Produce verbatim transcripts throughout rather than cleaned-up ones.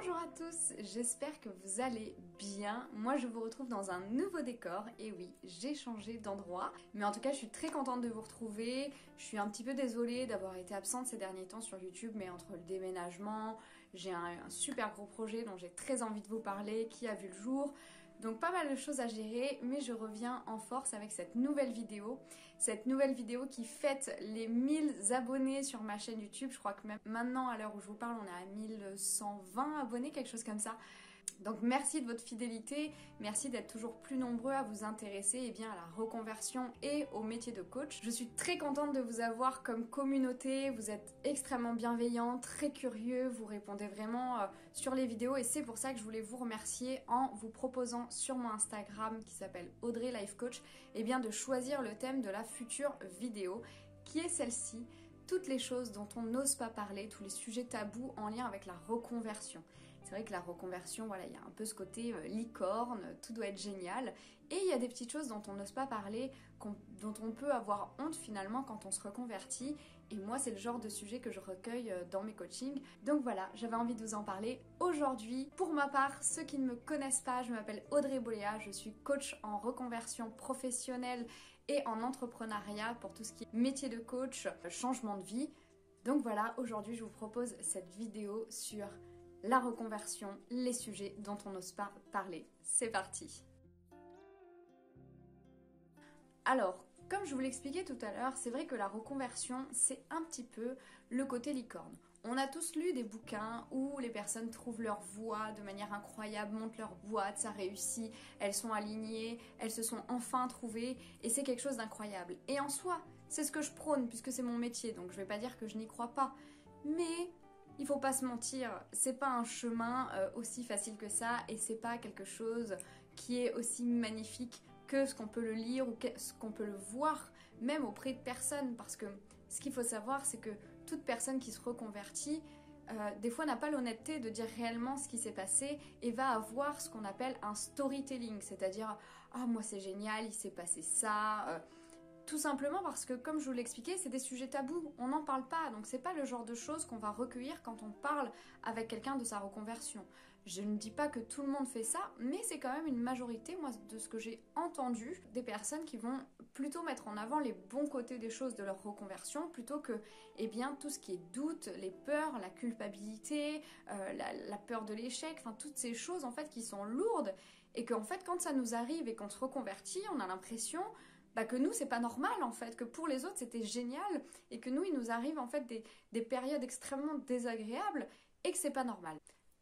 Bonjour à tous, j'espère que vous allez bien. Moi je vous retrouve dans un nouveau décor, et oui, j'ai changé d'endroit. Mais en tout cas je suis très contente de vous retrouver, je suis un petit peu désolée d'avoir été absente ces derniers temps sur YouTube, mais entre le déménagement, j'ai un, un super gros projet dont j'ai très envie de vous parler, qui a vu le jour. Donc pas mal de choses à gérer, mais je reviens en force avec cette nouvelle vidéo. Cette nouvelle vidéo qui fête les mille abonnés sur ma chaîne YouTube. Je crois que même maintenant, à l'heure où je vous parle, on est à mille cent vingt abonnés, quelque chose comme ça. Donc merci de votre fidélité, merci d'être toujours plus nombreux à vous intéresser eh bien, à la reconversion et au métier de coach. Je suis très contente de vous avoir comme communauté, vous êtes extrêmement bienveillants, très curieux, vous répondez vraiment euh, sur les vidéos, et c'est pour ça que je voulais vous remercier en vous proposant sur mon Instagram qui s'appelle Audrey Life Coach eh bien, de choisir le thème de la future vidéo qui est celle-ci, toutes les choses dont on n'ose pas parler, tous les sujets tabous en lien avec la reconversion. C'est vrai que la reconversion, voilà, il y a un peu ce côté euh, licorne, tout doit être génial. Et il y a des petites choses dont on n'ose pas parler, qu'on, dont on peut avoir honte finalement quand on se reconvertit. Et moi, c'est le genre de sujet que je recueille euh, dans mes coachings. Donc voilà, j'avais envie de vous en parler aujourd'hui. Pour ma part, ceux qui ne me connaissent pas, je m'appelle Audrey Boleat, je suis coach en reconversion professionnelle et en entrepreneuriat pour tout ce qui est métier de coach, changement de vie. Donc voilà, aujourd'hui, je vous propose cette vidéo sur la reconversion, les sujets dont on n'ose pas parler. C'est parti! Alors, comme je vous l'expliquais tout à l'heure, c'est vrai que la reconversion, c'est un petit peu le côté licorne. On a tous lu des bouquins où les personnes trouvent leur voie de manière incroyable, montent leur boîte, ça réussit, elles sont alignées, elles se sont enfin trouvées, et c'est quelque chose d'incroyable. Et en soi, c'est ce que je prône puisque c'est mon métier, donc je vais pas dire que je n'y crois pas. Mais il faut pas se mentir, c'est pas un chemin aussi facile que ça, et c'est pas quelque chose qui est aussi magnifique que ce qu'on peut le lire ou que ce qu'on peut le voir, même auprès de personnes, parce que ce qu'il faut savoir, c'est que toute personne qui se reconvertit, euh, des fois n'a pas l'honnêteté de dire réellement ce qui s'est passé, et va avoir ce qu'on appelle un storytelling, c'est-à-dire « Ah, moi c'est génial, il s'est passé ça euh, », tout simplement parce que, comme je vous l'expliquais, c'est des sujets tabous, on n'en parle pas, donc c'est pas le genre de choses qu'on va recueillir quand on parle avec quelqu'un de sa reconversion. Je ne dis pas que tout le monde fait ça, mais c'est quand même une majorité, moi, de ce que j'ai entendu, des personnes qui vont plutôt mettre en avant les bons côtés des choses de leur reconversion, plutôt que, eh bien, tout ce qui est doute, les peurs, la culpabilité, euh, la, la peur de l'échec, enfin, toutes ces choses, en fait, qui sont lourdes, et qu'en fait, quand ça nous arrive et qu'on se reconvertit, on a l'impression Bah que nous c'est pas normal en fait, que pour les autres c'était génial et que nous il nous arrive en fait des, des périodes extrêmement désagréables et que c'est pas normal.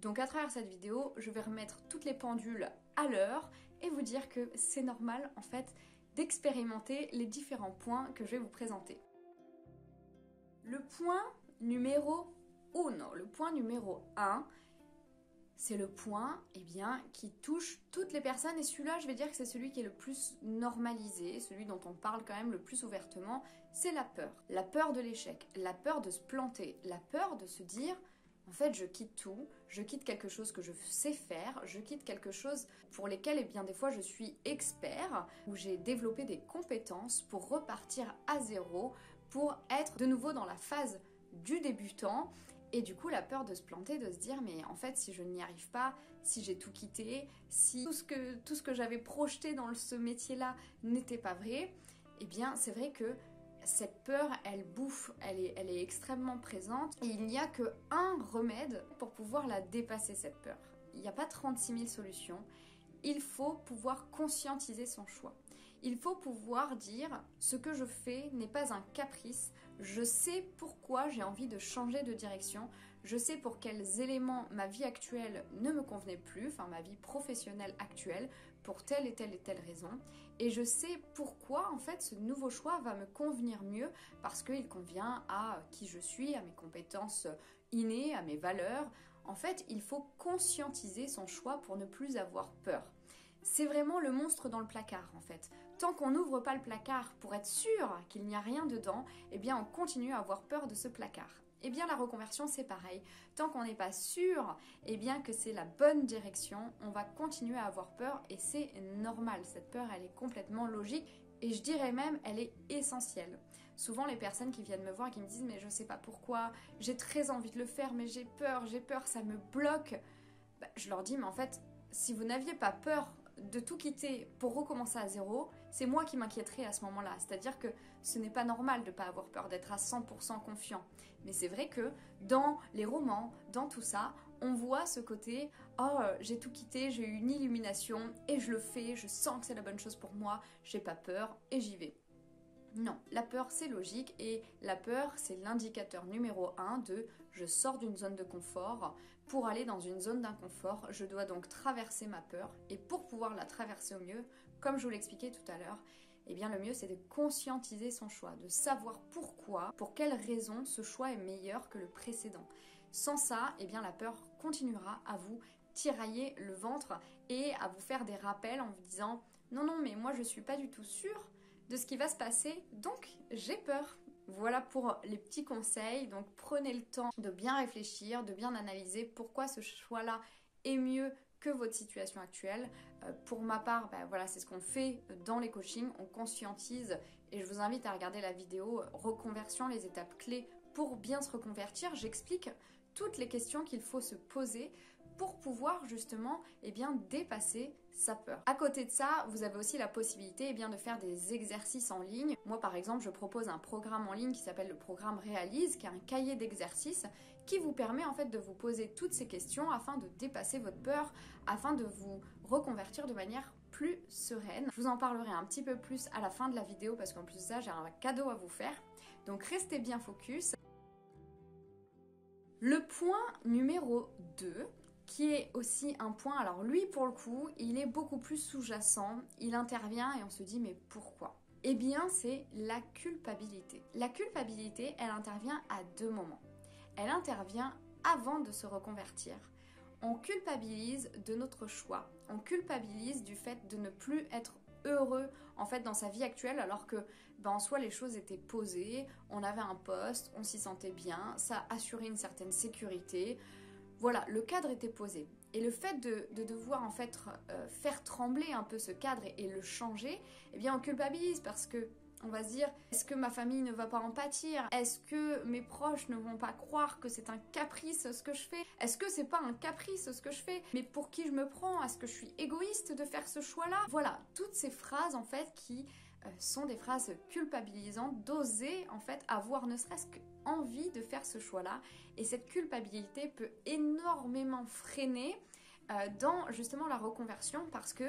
Donc à travers cette vidéo, je vais remettre toutes les pendules à l'heure et vous dire que c'est normal en fait d'expérimenter les différents points que je vais vous présenter. Le point numéro un, le point numéro un, c'est le point eh bien, qui touche toutes les personnes, et celui-là, je vais dire que c'est celui qui est le plus normalisé, celui dont on parle quand même le plus ouvertement, c'est la peur. La peur de l'échec, la peur de se planter, la peur de se dire « en fait, je quitte tout, je quitte quelque chose que je sais faire, je quitte quelque chose pour lesquels eh bien, des fois, je suis expert, où j'ai développé des compétences pour repartir à zéro, pour être de nouveau dans la phase du débutant ». Et du coup, la peur de se planter, de se dire « mais en fait, si je n'y arrive pas, si j'ai tout quitté, si tout ce que, tout ce que j'avais projeté dans ce métier-là n'était pas vrai », eh bien, c'est vrai que cette peur, elle bouffe, elle est, elle est extrêmement présente. Et il n'y a que un remède pour pouvoir la dépasser, cette peur. Il n'y a pas trente-six mille solutions. Il faut pouvoir conscientiser son choix. Il faut pouvoir dire « ce que je fais n'est pas un caprice, je sais pourquoi j'ai envie de changer de direction, je sais pour quels éléments ma vie actuelle ne me convenait plus, enfin ma vie professionnelle actuelle, pour telle et telle et telle raison, et je sais pourquoi en fait ce nouveau choix va me convenir mieux, parce qu'il convient à qui je suis, à mes compétences innées, à mes valeurs. » En fait, il faut conscientiser son choix pour ne plus avoir peur. C'est vraiment le monstre dans le placard en fait. Tant qu'on n'ouvre pas le placard pour être sûr qu'il n'y a rien dedans, eh bien on continue à avoir peur de ce placard. Eh bien la reconversion c'est pareil. Tant qu'on n'est pas sûr, eh bien que c'est la bonne direction, on va continuer à avoir peur, et c'est normal. Cette peur elle est complètement logique. Et je dirais même, elle est essentielle. Souvent, les personnes qui viennent me voir et qui me disent « mais je sais pas pourquoi, j'ai très envie de le faire, mais j'ai peur, j'ai peur, ça me bloque », bah, je leur dis, mais en fait, si vous n'aviez pas peur de tout quitter pour recommencer à zéro, c'est moi qui m'inquiéterais à ce moment-là. C'est-à-dire que ce n'est pas normal de ne pas avoir peur, d'être à cent pour cent confiant. Mais c'est vrai que dans les romans, dans tout ça, on voit ce côté « Oh, j'ai tout quitté, j'ai eu une illumination et je le fais, je sens que c'est la bonne chose pour moi, j'ai pas peur et j'y vais. » Non, la peur c'est logique et la peur c'est l'indicateur numéro un de je sors d'une zone de confort pour aller dans une zone d'inconfort, je dois donc traverser ma peur et pour pouvoir la traverser au mieux, comme je vous l'expliquais tout à l'heure, eh bien le mieux c'est de conscientiser son choix, de savoir pourquoi, pour quelle raison ce choix est meilleur que le précédent. Sans ça, eh bien la peur continuera à vous tirailler le ventre et à vous faire des rappels en vous disant non non mais moi je suis pas du tout sûre de ce qui va se passer, donc j'ai peur. Voilà pour les petits conseils, donc prenez le temps de bien réfléchir, de bien analyser pourquoi ce choix-là est mieux que votre situation actuelle. Euh, pour ma part, ben voilà, c'est ce qu'on fait dans les coachings, on conscientise et je vous invite à regarder la vidéo « Reconversion, les étapes clés pour bien se reconvertir ». J'explique toutes les questions qu'il faut se poser pour pouvoir justement eh bien, dépasser sa peur. À côté de ça, vous avez aussi la possibilité eh bien, de faire des exercices en ligne. Moi par exemple, je propose un programme en ligne qui s'appelle le programme Réalise, qui est un cahier d'exercices qui vous permet en fait de vous poser toutes ces questions afin de dépasser votre peur, afin de vous reconvertir de manière plus sereine. Je vous en parlerai un petit peu plus à la fin de la vidéo parce qu'en plus de ça, j'ai un cadeau à vous faire. Donc restez bien focus. Le point numéro deux, qui est aussi un point, alors lui pour le coup, il est beaucoup plus sous-jacent, il intervient et on se dit mais pourquoi ? Eh bien c'est la culpabilité. La culpabilité, elle intervient à deux moments. Elle intervient avant de se reconvertir. On culpabilise de notre choix, on culpabilise du fait de ne plus être heureux en fait dans sa vie actuelle alors que ben, en soi les choses étaient posées, on avait un poste, on s'y sentait bien, ça assurait une certaine sécurité, voilà le cadre était posé et le fait de, de devoir en fait euh, faire trembler un peu ce cadre et, et le changer, eh bien on culpabilise parce que on va se dire est-ce que ma famille ne va pas en pâtir, est-ce que mes proches ne vont pas croire que c'est un caprice ce que je fais, est-ce que c'est pas un caprice ce que je fais, mais pour qui je me prends, est-ce que je suis égoïste de faire ce choix là, voilà toutes ces phrases en fait qui euh, sont des phrases culpabilisantes d'oser en fait avoir ne serait-ce qu'envie de faire ce choix là et cette culpabilité peut énormément freiner euh, dans justement la reconversion parce que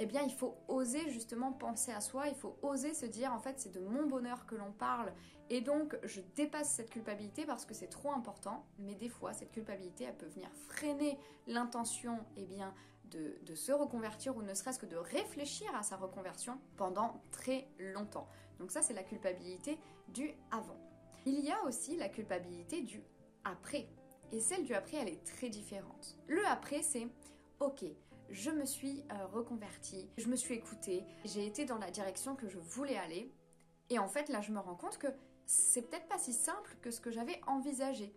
eh bien il faut oser justement penser à soi, il faut oser se dire en fait c'est de mon bonheur que l'on parle et donc je dépasse cette culpabilité parce que c'est trop important, mais des fois cette culpabilité elle peut venir freiner l'intention eh bien de, de se reconvertir ou ne serait-ce que de réfléchir à sa reconversion pendant très longtemps. Donc ça c'est la culpabilité du avant. Il y a aussi la culpabilité du après et celle du après elle est très différente. Le après c'est ok, je me suis euh, reconvertie, je me suis écoutée, j'ai été dans la direction que je voulais aller. Et en fait, là, je me rends compte que c'est peut-être pas si simple que ce que j'avais envisagé.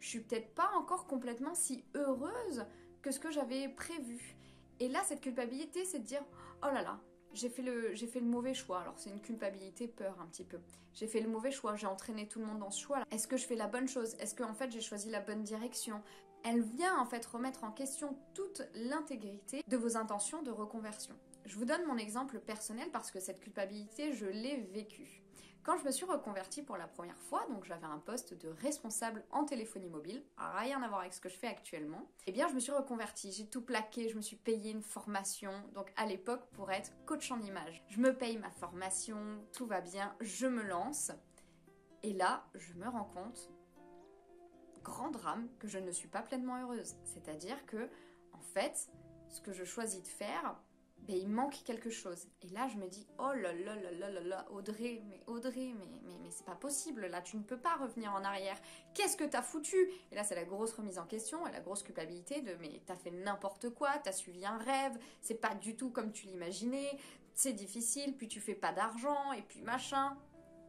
Je suis peut-être pas encore complètement si heureuse que ce que j'avais prévu. Et là, cette culpabilité, c'est de dire « Oh là là, j'ai fait le, j'ai fait le mauvais choix. » Alors, c'est une culpabilité peur un petit peu. « J'ai fait le mauvais choix, j'ai entraîné tout le monde dans ce choix-là. Est-ce que je fais la bonne chose? Est-ce que, en fait, j'ai choisi la bonne direction ?» Elle vient en fait remettre en question toute l'intégrité de vos intentions de reconversion. Je vous donne mon exemple personnel parce que cette culpabilité, je l'ai vécue. Quand je me suis reconvertie pour la première fois, donc j'avais un poste de responsable en téléphonie mobile, rien à voir avec ce que je fais actuellement, eh bien je me suis reconvertie, j'ai tout plaqué, je me suis payé une formation, donc à l'époque pour être coach en image. Je me paye ma formation, tout va bien, je me lance, et là je me rends compte grand drame que je ne suis pas pleinement heureuse. C'est-à-dire que, en fait, ce que je choisis de faire, ben, il manque quelque chose. Et là, je me dis, oh là là là là là là, Audrey, mais Audrey, mais, mais, mais c'est pas possible, là, tu ne peux pas revenir en arrière. Qu'est-ce que t'as foutu? Et là, c'est la grosse remise en question et la grosse culpabilité de, mais t'as fait n'importe quoi, t'as suivi un rêve, c'est pas du tout comme tu l'imaginais, c'est difficile, puis tu fais pas d'argent, et puis machin.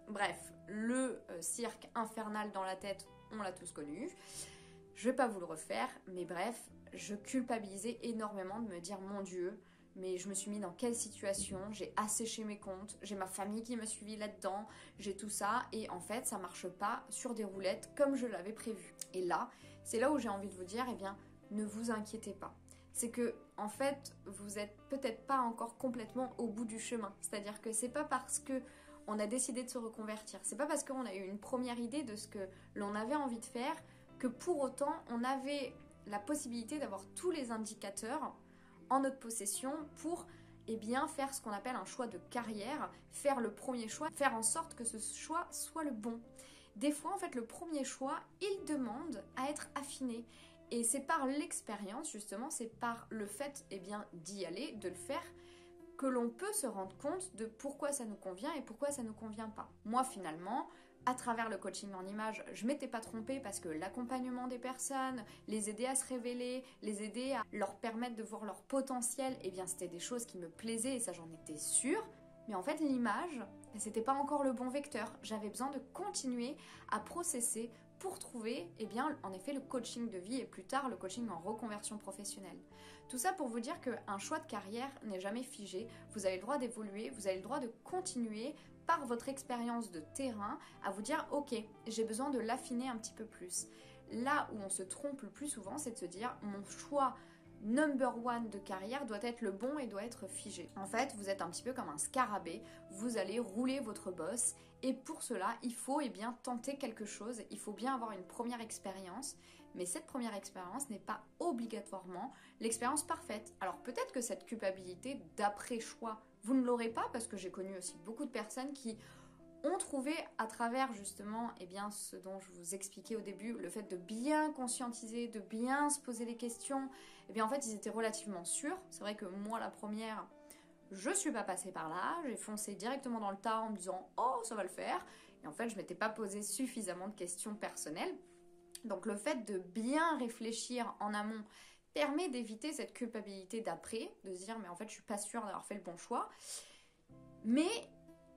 Bref, le euh, cirque infernal dans la tête, on l'a tous connu, je vais pas vous le refaire, mais bref, je culpabilisais énormément de me dire mon Dieu, mais je me suis mis dans quelle situation, j'ai asséché mes comptes, j'ai ma famille qui m'a suivi là-dedans, j'ai tout ça, et en fait ça marche pas sur des roulettes comme je l'avais prévu. Et là, c'est là où j'ai envie de vous dire, eh bien, ne vous inquiétez pas. C'est que, en fait, vous n'êtes peut-être pas encore complètement au bout du chemin. C'est-à-dire que c'est pas parce que on a décidé de se reconvertir, c'est pas parce qu'on a eu une première idée de ce que l'on avait envie de faire que pour autant on avait la possibilité d'avoir tous les indicateurs en notre possession pour eh bien, faire ce qu'on appelle un choix de carrière, faire le premier choix, faire en sorte que ce choix soit le bon. Des fois, en fait, le premier choix, il demande à être affiné. Et c'est par l'expérience, justement, c'est par le fait eh bien, d'y aller, de le faire, que l'on peut se rendre compte de pourquoi ça nous convient et pourquoi ça ne nous convient pas. Moi, finalement, à travers le coaching en images, je m'étais pas trompée parce que l'accompagnement des personnes, les aider à se révéler, les aider à leur permettre de voir leur potentiel, eh bien, c'était des choses qui me plaisaient et ça, j'en étais sûre. Mais en fait, l'image, c'était pas encore le bon vecteur. J'avais besoin de continuer à processer pour trouver, eh bien, en effet, le coaching de vie et plus tard le coaching en reconversion professionnelle. Tout ça pour vous dire qu'un choix de carrière n'est jamais figé. Vous avez le droit d'évoluer, vous avez le droit de continuer par votre expérience de terrain à vous dire « Ok, j'ai besoin de l'affiner un petit peu plus ». Là où on se trompe le plus souvent, c'est de se dire « Mon choix number one de carrière doit être le bon et doit être figé ». En fait, vous êtes un petit peu comme un scarabée, vous allez rouler votre bosse et pour cela, il faut eh bien, tenter quelque chose, il faut bien avoir une première expérience, mais cette première expérience n'est pas obligatoirement l'expérience parfaite. Alors peut-être que cette culpabilité d'après-choix, vous ne l'aurez pas parce que j'ai connu aussi beaucoup de personnes qui ont trouvé à travers justement eh bien, ce dont je vous expliquais au début, le fait de bien conscientiser, de bien se poser des questions, eh bien en fait ils étaient relativement sûrs. C'est vrai que moi la première, je suis pas passée par là, j'ai foncé directement dans le tas en me disant « Oh, ça va le faire !» Et en fait je m'étais pas posé suffisamment de questions personnelles. Donc le fait de bien réfléchir en amont permet d'éviter cette culpabilité d'après, de se dire « Mais en fait je suis pas sûre d'avoir fait le bon choix !» Mais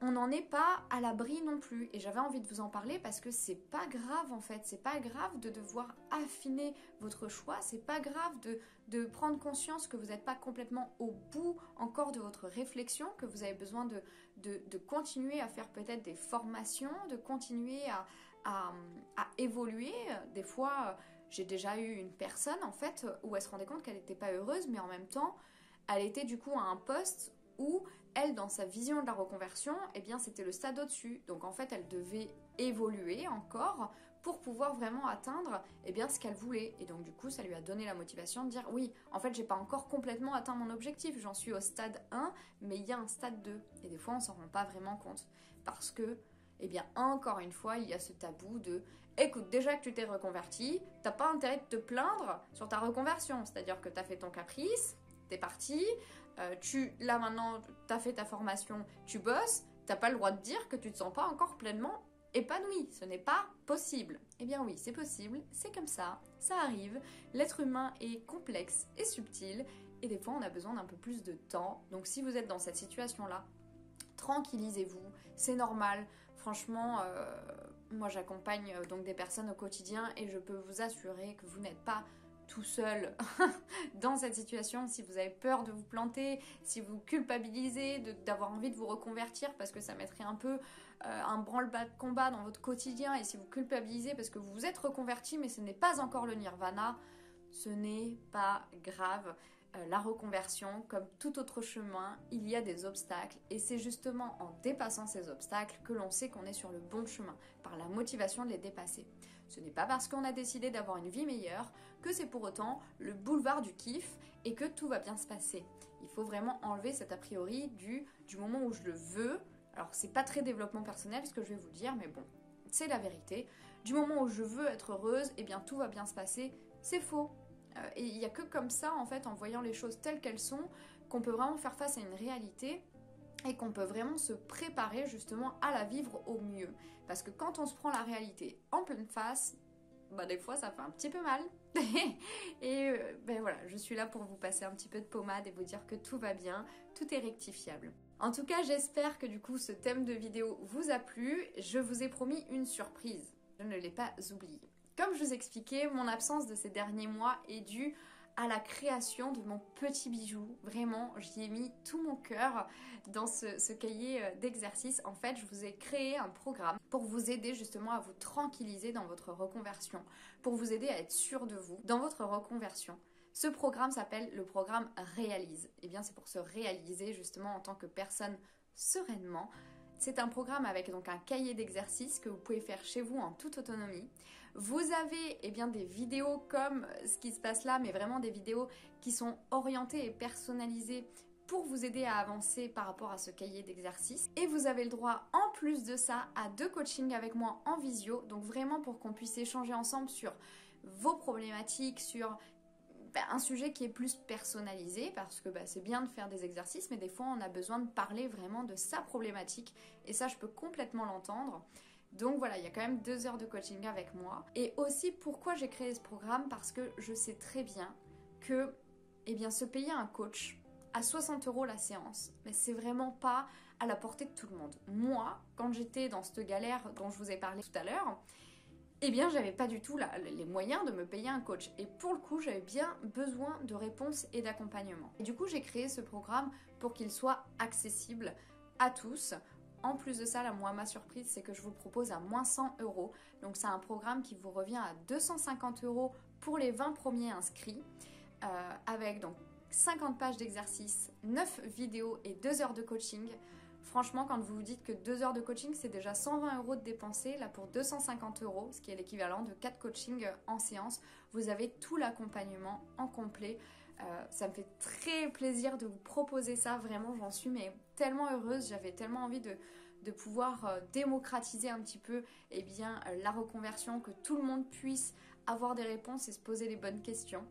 on n'en est pas à l'abri non plus et j'avais envie de vous en parler parce que c'est pas grave en fait, c'est pas grave de devoir affiner votre choix, c'est pas grave de, de prendre conscience que vous n'êtes pas complètement au bout encore de votre réflexion, que vous avez besoin de, de, de continuer à faire peut-être des formations, de continuer à, à, à évoluer. Des fois j'ai déjà eu une personne en fait où elle se rendait compte qu'elle n'était pas heureuse mais en même temps elle était du coup à un poste où elle, dans sa vision de la reconversion, eh bien c'était le stade au-dessus. Donc en fait, elle devait évoluer encore pour pouvoir vraiment atteindre eh bien, ce qu'elle voulait. Et donc du coup, ça lui a donné la motivation de dire « Oui, en fait, j'ai pas encore complètement atteint mon objectif. J'en suis au stade un, mais il y a un stade deux. » Et des fois, on s'en rend pas vraiment compte parce que, eh bien, encore une fois, il y a ce tabou de « Écoute, déjà que tu t'es reconverti, t'as pas intérêt de te plaindre sur ta reconversion. » C'est-à-dire que t'as fait ton caprice, t'es parti, euh, tu, là maintenant t'as fait ta formation, tu bosses, t'as pas le droit de dire que tu te sens pas encore pleinement épanoui, ce n'est pas possible. Eh bien oui, c'est possible, c'est comme ça, ça arrive, l'être humain est complexe et subtil, et des fois on a besoin d'un peu plus de temps, donc si vous êtes dans cette situation-là, tranquillisez-vous, c'est normal, franchement, euh, moi j'accompagne euh, donc des personnes au quotidien, et je peux vous assurer que vous n'êtes pas tout seul dans cette situation. Si vous avez peur de vous planter, si vous culpabilisez d'avoir envie de vous reconvertir parce que ça mettrait un peu euh, un branle-bas de combat dans votre quotidien et si vous culpabilisez parce que vous vous êtes reconverti mais ce n'est pas encore le nirvana, ce n'est pas grave. Euh, la reconversion, comme tout autre chemin, il y a des obstacles et c'est justement en dépassant ces obstacles que l'on sait qu'on est sur le bon chemin, par la motivation de les dépasser. Ce n'est pas parce qu'on a décidé d'avoir une vie meilleure que c'est pour autant le boulevard du kiff et que tout va bien se passer. Il faut vraiment enlever cet a priori du, du moment où je le veux. Alors c'est pas très développement personnel ce que je vais vous dire, mais bon, c'est la vérité. Du moment où je veux être heureuse, eh bien tout va bien se passer, c'est faux. Euh, et il n'y a que comme ça, en fait, en voyant les choses telles qu'elles sont, qu'on peut vraiment faire face à une réalité et qu'on peut vraiment se préparer justement à la vivre au mieux. Parce que quand on se prend la réalité en pleine face, bah des fois ça fait un petit peu mal. Et euh, ben voilà, je suis là pour vous passer un petit peu de pommade et vous dire que tout va bien, tout est rectifiable. En tout cas, j'espère que du coup ce thème de vidéo vous a plu. Je vous ai promis une surprise, je ne l'ai pas oubliée. Comme je vous expliquais, mon absence de ces derniers mois est due à la création de mon petit bijou. Vraiment, j'y ai mis tout mon cœur dans ce, ce cahier d'exercice. En fait, je vous ai créé un programme pour vous aider justement à vous tranquilliser dans votre reconversion, pour vous aider à être sûr de vous dans votre reconversion. Ce programme s'appelle le programme Réalise. Et bien, c'est pour se réaliser justement en tant que personne sereinement. C'est un programme avec donc un cahier d'exercices que vous pouvez faire chez vous en toute autonomie. Vous avez eh bien, des vidéos comme ce qui se passe là, mais vraiment des vidéos qui sont orientées et personnalisées pour vous aider à avancer par rapport à ce cahier d'exercices. Et vous avez le droit en plus de ça à deux coachings avec moi en visio, donc vraiment pour qu'on puisse échanger ensemble sur vos problématiques, sur ben, un sujet qui est plus personnalisé, parce que ben, c'est bien de faire des exercices, mais des fois on a besoin de parler vraiment de sa problématique, et ça je peux complètement l'entendre. Donc voilà, il y a quand même deux heures de coaching avec moi. Et aussi, pourquoi j'ai créé ce programme? Parce que je sais très bien que eh bien, se payer un coach à soixante euros la séance, mais c'est vraiment pas à la portée de tout le monde. Moi, quand j'étais dans cette galère dont je vous ai parlé tout à l'heure, eh bien, j'avais pas du tout la, les moyens de me payer un coach. Et pour le coup, j'avais bien besoin de réponses et d'accompagnement. Et du coup, j'ai créé ce programme pour qu'il soit accessible à tous. En plus de ça, là, moi, ma surprise, c'est que je vous le propose à moins cent euros. Donc, c'est un programme qui vous revient à deux cent cinquante euros pour les vingt premiers inscrits, euh, avec donc cinquante pages d'exercices, neuf vidéos et deux heures de coaching. Franchement, quand vous vous dites que deux heures de coaching, c'est déjà cent vingt euros de dépensés, là pour deux cent cinquante euros, ce qui est l'équivalent de quatre coachings en séance, vous avez tout l'accompagnement en complet. Euh, ça me fait très plaisir de vous proposer ça, vraiment j'en suis mais tellement heureuse, j'avais tellement envie de, de pouvoir euh, démocratiser un petit peu eh bien, euh, la reconversion, que tout le monde puisse avoir des réponses et se poser les bonnes questions.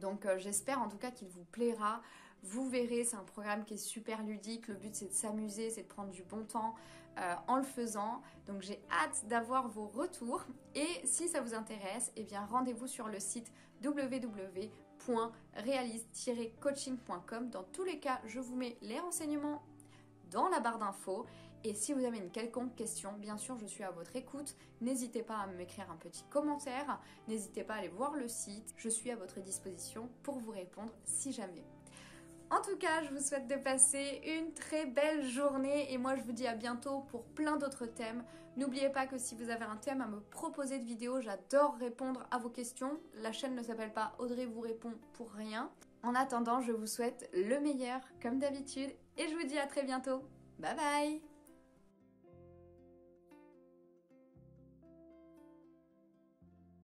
Donc euh, j'espère en tout cas qu'il vous plaira, vous verrez, c'est un programme qui est super ludique, le but c'est de s'amuser, c'est de prendre du bon temps euh, en le faisant. Donc j'ai hâte d'avoir vos retours et si ça vous intéresse, eh bien rendez-vous sur le site w w w point réalise tiret coaching point com. Dans tous les cas, je vous mets les renseignements dans la barre d'infos. Et si vous avez une quelconque question, bien sûr, je suis à votre écoute. N'hésitez pas à m'écrire un petit commentaire. N'hésitez pas à aller voir le site. Je suis à votre disposition pour vous répondre si jamais. En tout cas, je vous souhaite de passer une très belle journée et moi je vous dis à bientôt pour plein d'autres thèmes. N'oubliez pas que si vous avez un thème à me proposer de vidéo, j'adore répondre à vos questions. La chaîne ne s'appelle pas Audrey vous répond pour rien. En attendant, je vous souhaite le meilleur comme d'habitude et je vous dis à très bientôt. Bye bye!